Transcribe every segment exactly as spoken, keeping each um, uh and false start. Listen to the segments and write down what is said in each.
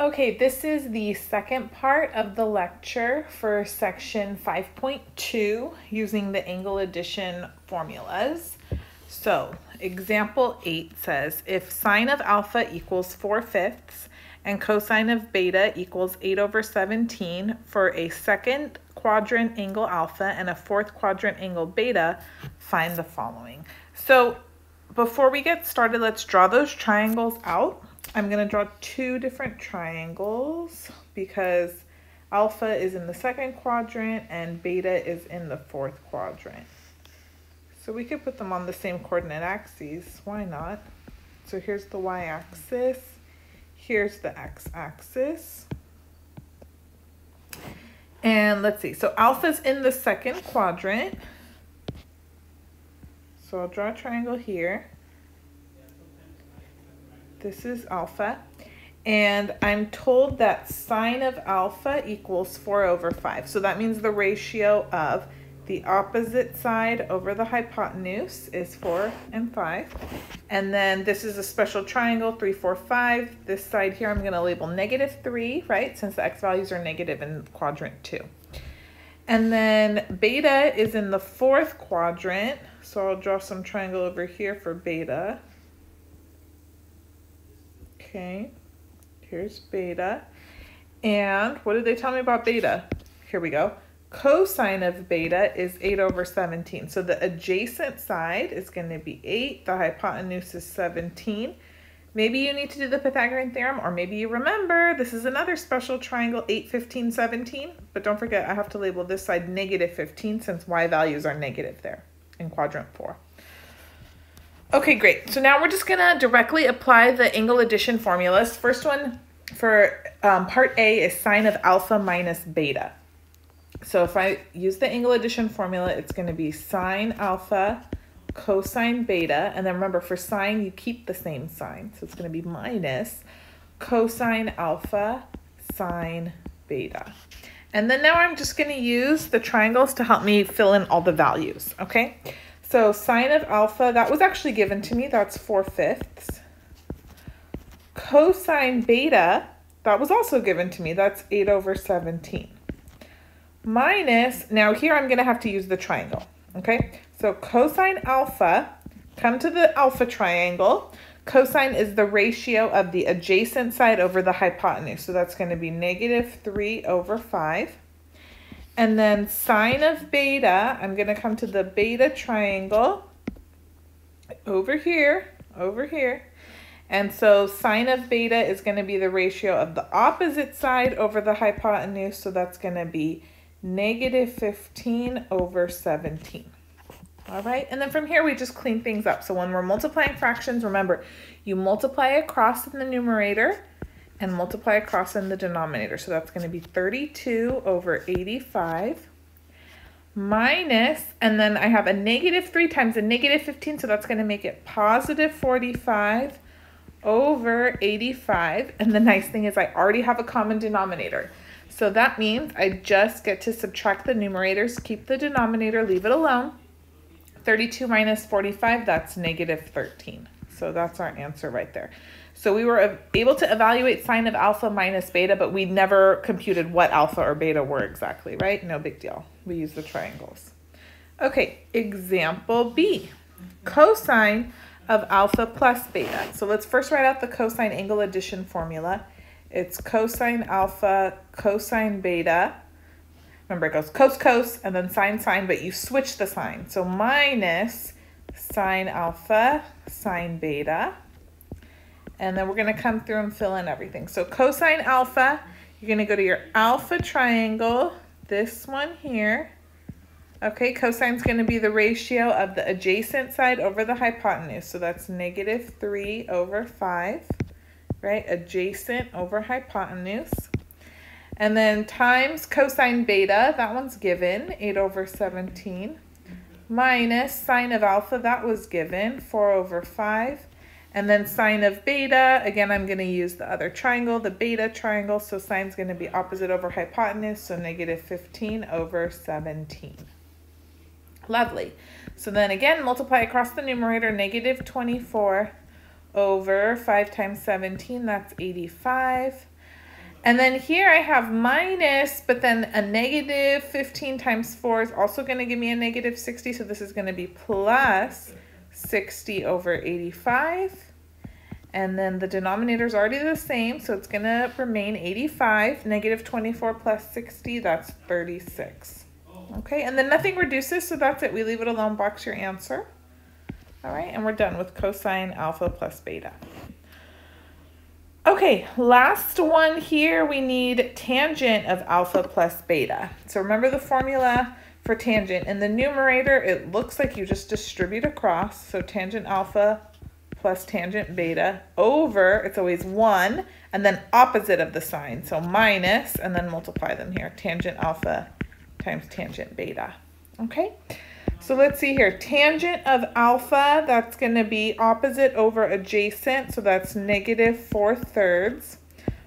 Okay, this is the second part of the lecture for section five point two using the angle addition formulas. So example eight says, if sine of alpha equals four fifths and cosine of beta equals eight over seventeen for a second quadrant angle alpha and a fourth quadrant angle beta, find the following. So before we get started, let's draw those triangles out. I'm going to draw two different triangles because alpha is in the second quadrant and beta is in the fourth quadrant. So we could put them on the same coordinate axes. Why not? So here's the y-axis. Here's the x-axis. And let's see. So alpha's in the second quadrant. So I'll draw a triangle here. This is alpha, and I'm told that sine of alpha equals four over five. So that means the ratio of the opposite side over the hypotenuse is four and five. And then this is a special triangle, three, four, five. This side here I'm going to label negative three, right, since the x values are negative in quadrant two. And then beta is in the fourth quadrant, so I'll draw some triangle over here for beta. Okay, here's beta. And what did they tell me about beta? Here we go. Cosine of beta is eight over seventeen. So the adjacent side is going to be eight. The hypotenuse is seventeen. Maybe you need to do the Pythagorean theorem, or maybe you remember this is another special triangle, eight, fifteen, seventeen. But don't forget, I have to label this side negative fifteen since y values are negative there in quadrant four. Okay, great. So now we're just going to directly apply the angle addition formulas. First one for um, part A is sine of alpha minus beta. So if I use the angle addition formula, it's going to be sine alpha cosine beta. And then remember, for sine, you keep the same sign. So it's going to be minus cosine alpha sine beta. And then now I'm just going to use the triangles to help me fill in all the values. Okay. So sine of alpha, that was actually given to me, that's four fifths. Cosine beta, that was also given to me, that's eight over seventeen. Minus, now here I'm gonna have to use the triangle, okay? So cosine alpha, come to the alpha triangle. Cosine is the ratio of the adjacent side over the hypotenuse, so that's gonna be negative three over five. And then sine of beta, I'm going to come to the beta triangle over here, over here. And so sine of beta is going to be the ratio of the opposite side over the hypotenuse. So that's going to be negative fifteen over seventeen. All right. And then from here, we just clean things up. So when we're multiplying fractions, remember, you multiply across in the numerator and multiply across in the denominator. So that's going to be thirty-two over eighty-five minus, and then I have a negative three times a negative fifteen, so that's going to make it positive forty-five over eighty-five. And the nice thing is I already have a common denominator. So that means I just get to subtract the numerators, keep the denominator, leave it alone. thirty-two minus forty-five, that's negative thirteen. So that's our answer right there. So we were able to evaluate sine of alpha minus beta, but we never computed what alpha or beta were exactly, right? No big deal. We use the triangles. Okay, example B, cosine of alpha plus beta. So let's first write out the cosine angle addition formula. It's cosine alpha, cosine beta. Remember, it goes cos, cos, and then sine, sine, but you switch the sign. So minus sine alpha, sine beta. And then we're going to come through and fill in everything. So cosine alpha, you're going to go to your alpha triangle, this one here. Okay, cosine is going to be the ratio of the adjacent side over the hypotenuse. So that's negative three over five, right? Adjacent over hypotenuse. And then times cosine beta, that one's given, eight over seventeen, minus sine of alpha, that was given, four over five. And then sine of beta, again, I'm going to use the other triangle, the beta triangle. So sine's going to be opposite over hypotenuse, so negative fifteen over seventeen. Lovely. So then again, multiply across the numerator, negative twenty-four over five times seventeen, that's eighty-five. And then here I have minus, but then a negative fifteen times four is also going to give me a negative sixty. So this is going to be plus sixty over eighty-five. And then the denominator is already the same, so it's going to remain eighty-five. Negative twenty-four plus sixty, that's thirty-six. Okay, and then nothing reduces, so that's it. We leave it alone, box your answer. All right, and we're done with cosine alpha plus beta. Okay, last one here, we need tangent of alpha plus beta. So remember the formula for tangent. In the numerator, it looks like you just distribute across. So tangent alpha plus tangent beta over, it's always one, and then opposite of the sign. So minus, and then multiply them here. Tangent alpha times tangent beta. Okay, so let's see here. Tangent of alpha, that's going to be opposite over adjacent, so that's negative four thirds,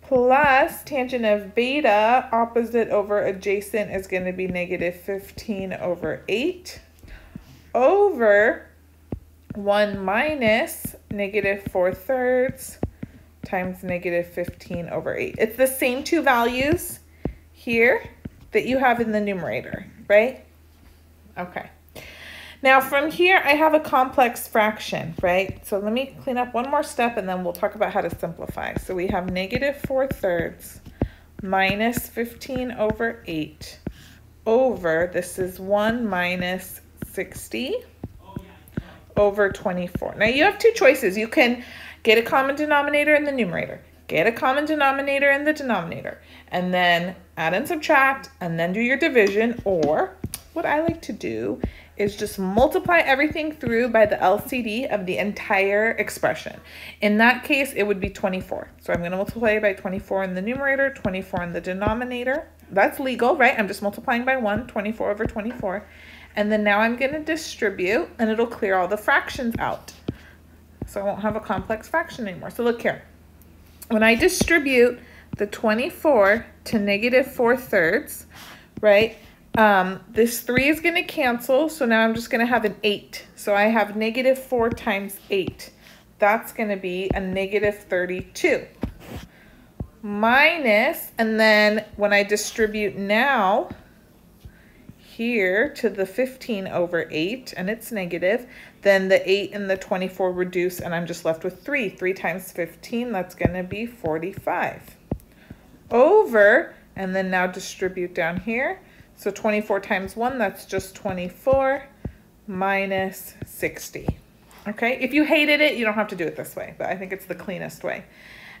plus tangent of beta, opposite over adjacent is going to be negative fifteen over eight, over one minus negative four thirds times negative fifteen over eight. It's the same two values here that you have in the numerator, right? Okay. Now from here, I have a complex fraction, right? So let me clean up one more step and then we'll talk about how to simplify. So we have negative four thirds minus fifteen over eight over, this is one minus sixty over twenty-four. Now you have two choices. You can get a common denominator in the numerator, get a common denominator in the denominator, and then add and subtract, and then do your division. Or what I like to do is just multiply everything through by the L C D of the entire expression. In that case, it would be twenty-four. So I'm going to multiply by twenty-four in the numerator, twenty-four in the denominator. That's legal, right? I'm just multiplying by one, twenty-four over twenty-four. And then now I'm going to distribute, and it'll clear all the fractions out. So I won't have a complex fraction anymore. So look here. When I distribute the twenty-four to negative four thirds, right, um, this three is going to cancel. So now I'm just going to have an eight. So I have negative four times eight. That's going to be a negative thirty-two. Minus, and then when I distribute now, here to the fifteen over eight, and it's negative, then the eight and the twenty-four reduce, and I'm just left with three. three times fifteen, that's going to be forty-five. Over, and then now distribute down here. So twenty-four times one, that's just twenty-four, minus sixty. Okay, if you hated it, you don't have to do it this way, but I think it's the cleanest way.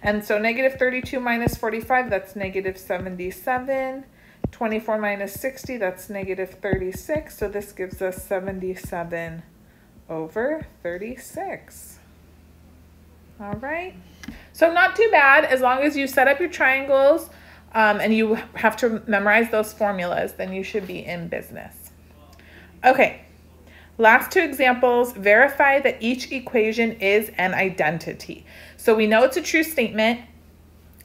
And so negative thirty-two minus forty-five, that's negative seventy-seven. twenty-four minus sixty, that's negative thirty-six. So this gives us seventy-seven over thirty-six. All right. So not too bad. As long as you set up your triangles um, and you have to memorize those formulas, then you should be in business. Okay. Last two examples, verify that each equation is an identity. So we know it's a true statement.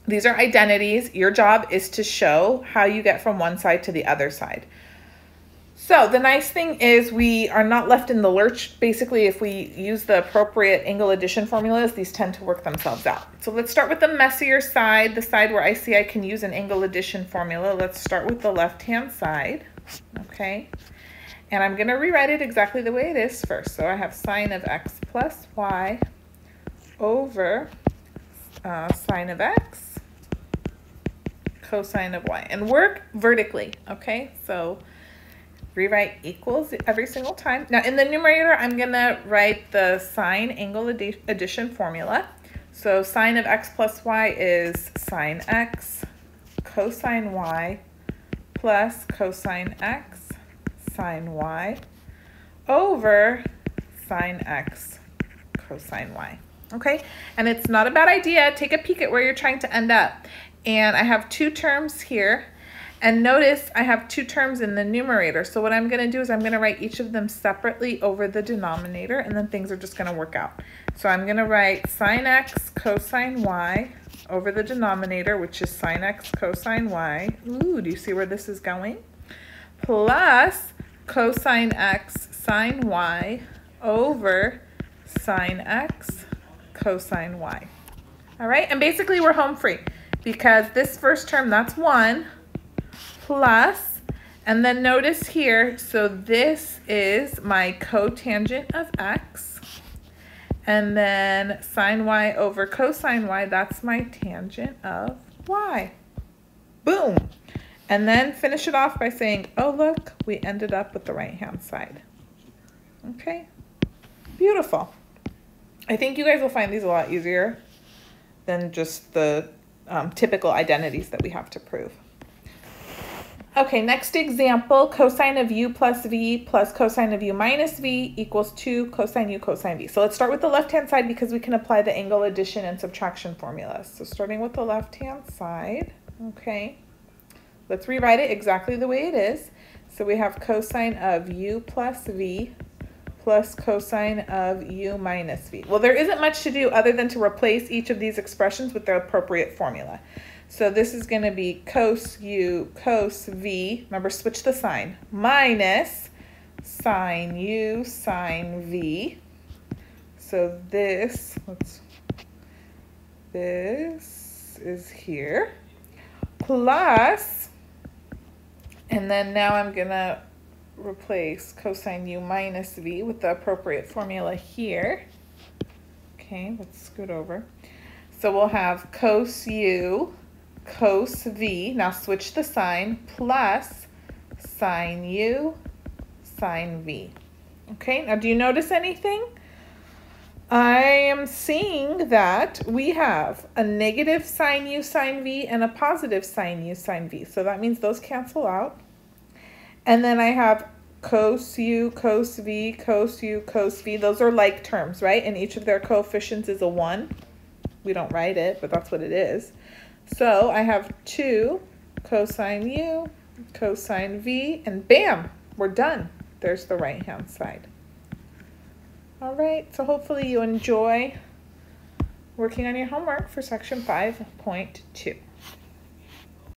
These are identities. Your job is to show how you get from one side to the other side. So the nice thing is we are not left in the lurch. Basically, if we use the appropriate angle addition formulas, these tend to work themselves out. So let's start with the messier side, the side where I see I can use an angle addition formula. Let's start with the left-hand side, okay? And I'm going to rewrite it exactly the way it is first. So I have sine of x plus y over uh, sine of x cosine of y, and work vertically, okay? So rewrite equals every single time. Now in the numerator, I'm gonna write the sine angle addition formula. So sine of x plus y is sine x cosine y plus cosine x sine y over sine x cosine y, okay? And it's not a bad idea. Take a peek at where you're trying to end up. And I have two terms here, and notice I have two terms in the numerator. So what I'm going to do is I'm going to write each of them separately over the denominator, and then things are just going to work out. So I'm going to write sine x cosine y over the denominator, which is sine x cosine y. Ooh, do you see where this is going? Plus cosine x sine y over sine x cosine y. All right, and basically we're home free. because this first term, that's one plus, and then notice here, so this is my cotangent of x, and then sine y over cosine y, that's my tangent of y. Boom. And then finish it off by saying, oh, look, we ended up with the right-hand side. Okay, beautiful. I think you guys will find these a lot easier than just the um, typical identities that we have to prove. Okay, next example, cosine of u plus v plus cosine of u minus v equals two cosine u cosine v. So let's start with the left-hand side because we can apply the angle addition and subtraction formulas. So starting with the left-hand side, okay. Let's rewrite it exactly the way it is. So we have cosine of u plus v plus cosine of u minus v. Well, there isn't much to do other than to replace each of these expressions with the appropriate formula. So this is going to be cos u cos v, remember switch the sign, minus sine u sine v. So this, let's, this is here, plus, and then now I'm going to replace cosine u minus v with the appropriate formula here. Okay, let's scoot over. So we'll have cos u, cos v, now switch the sign, plus sine u, sine v. Okay, now do you notice anything? I am seeing that we have a negative sine u sine v and a positive sine u sine v. So that means those cancel out. And then I have cos u, cos v, cos u, cos v. Those are like terms, right? And each of their coefficients is a one. We don't write it, but that's what it is. So I have two cosine u, cosine v, and bam, we're done. There's the right-hand side. All right, so hopefully you enjoy working on your homework for section five point two.